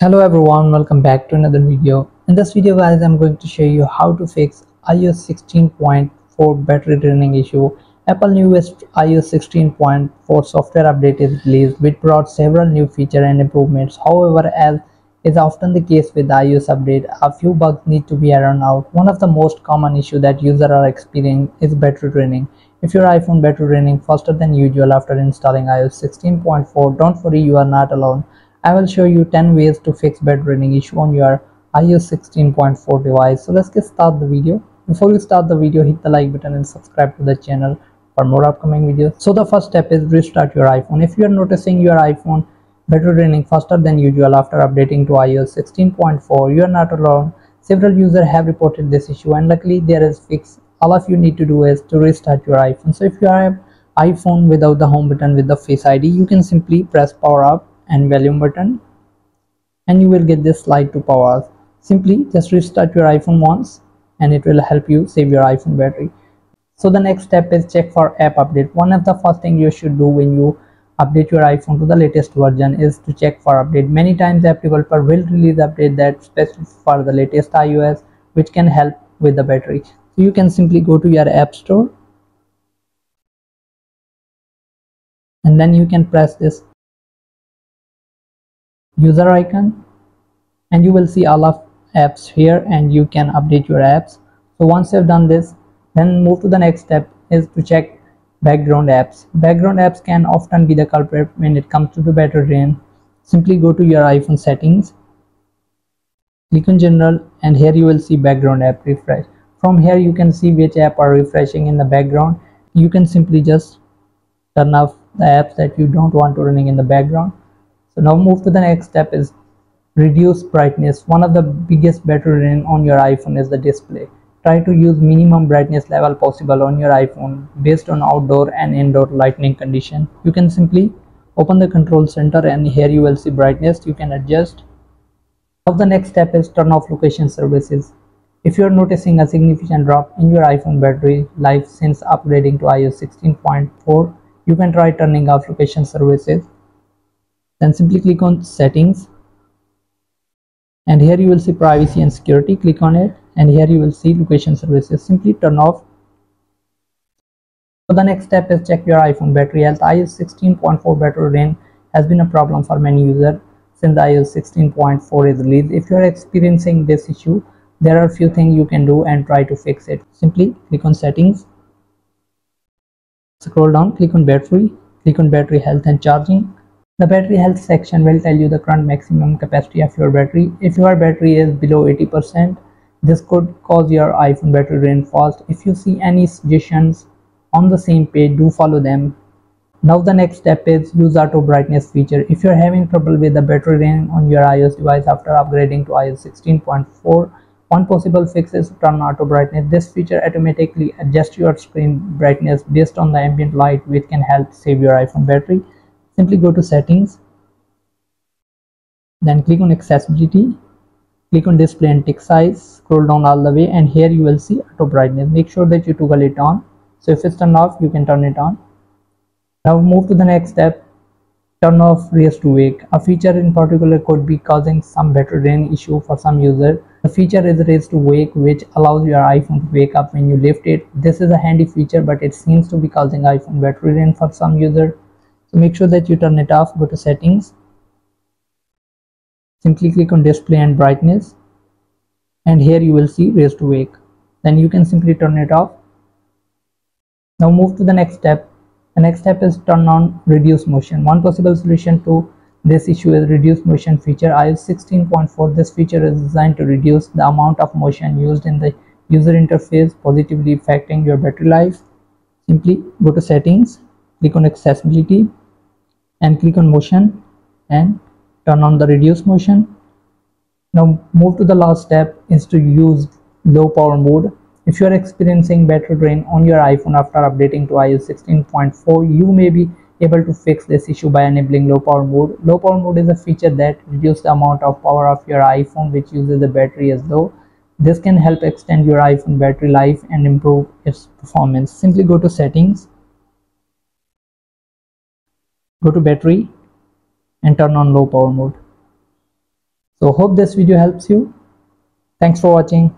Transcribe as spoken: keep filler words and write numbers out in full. Hello everyone, welcome back to another video. In this video guys, I'm going to show you how to fix i O S sixteen point four battery draining issue. Apple newest i O S sixteen point four software update is released, which brought several new features and improvements. However, as is often the case with the iOS update, a few bugs need to be ironed out. One of the most common issues that users are experiencing is battery draining. If your iPhone battery draining faster than usual after installing i O S sixteen point four, don't worry, you are not alone. I will show you ten ways to fix battery draining issue on your i O S sixteen point four device. So let's get started the video. Before you start the video, hit the like button and subscribe to the channel for more upcoming videos. So the first step is restart your iPhone. If you are noticing your iPhone battery draining faster than usual after updating to i O S sixteen point four, you are not alone. Several users have reported this issue and luckily there is fix. All of you need to do is to restart your iPhone. So if you have an iPhone without the home button with the Face I D, you can simply press power up and volume button and you will get this slide to power off. Simply just restart your iPhone once and it will help you save your iPhone battery. So the next step is check for app update. One of the first things you should do when you update your iPhone to the latest version is to check for update. Many times app developer will release update that specific for the latest iOS, which can help with the battery. So you can simply go to your app store and then you can press this user icon and you will see all of apps here and you can update your apps. So once you have done this, then move to the next step is to check background apps. Background apps can often be the culprit when it comes to the battery drain. Simply go to your iPhone settings, click on general, and here you will see background app refresh. From here you can see which app are refreshing in the background. You can simply just turn off the apps that you don't want running in the background. So now move to the next step is reduce brightness. One of the biggest battery drain on your iPhone is the display. Try to use minimum brightness level possible on your iPhone based on outdoor and indoor lighting condition. You can simply open the control center and here you will see brightness. You can adjust. Now the next step is turn off location services. If you are noticing a significant drop in your iPhone battery life since upgrading to i O S sixteen point four, you can try turning off location services. Then simply click on settings and here you will see privacy and security. Click on it and here you will see location services. Simply turn off. So the next step is check your iPhone battery health. i O S sixteen point four battery drain has been a problem for many users since i O S sixteen point four is released. If you are experiencing this issue, there are a few things you can do and try to fix it. Simply click on settings, scroll down, click on battery, click on battery health and charging. The battery health section will tell you the current maximum capacity of your battery. If your battery is below eighty percent, this could cause your iPhone battery drain fast. If you see any suggestions on the same page, do follow them. Now the next step is use auto brightness feature. If you are having trouble with the battery drain on your iOS device after upgrading to i O S sixteen point four, one possible fix is to turn auto brightness. This feature automatically adjusts your screen brightness based on the ambient light, which can help save your iPhone battery. Simply go to settings, then click on accessibility, click on display and tick size, scroll down all the way and here you will see auto brightness. Make sure that you toggle it on. So if it's turned off, you can turn it on. Now move to the next step, turn off raise to wake. A feature in particular could be causing some battery drain issue for some users. The feature is raise to wake, which allows your iPhone to wake up when you lift it. This is a handy feature, but it seems to be causing iPhone battery drain for some users. So make sure that you turn it off. Go to settings, simply click on display and brightness and here you will see raise to wake. Then you can simply turn it off. Now move to the next step. The next step is turn on reduce motion. One possible solution to this issue is reduce motion feature. i O S sixteen point four, this feature is designed to reduce the amount of motion used in the user interface, positively affecting your battery life. Simply go to settings, click on accessibility and click on motion and turn on the reduce motion. Now move to the last step is to use low power mode. If you are experiencing battery drain on your iPhone after updating to i O S sixteen point four, you may be able to fix this issue by enabling low power mode. Low power mode is a feature that reduces the amount of power of your iPhone which uses the battery as low. This can help extend your iPhone battery life and improve its performance. Simply go to settings, go to battery and turn on low power mode. So hope this video helps you. Thanks for watching.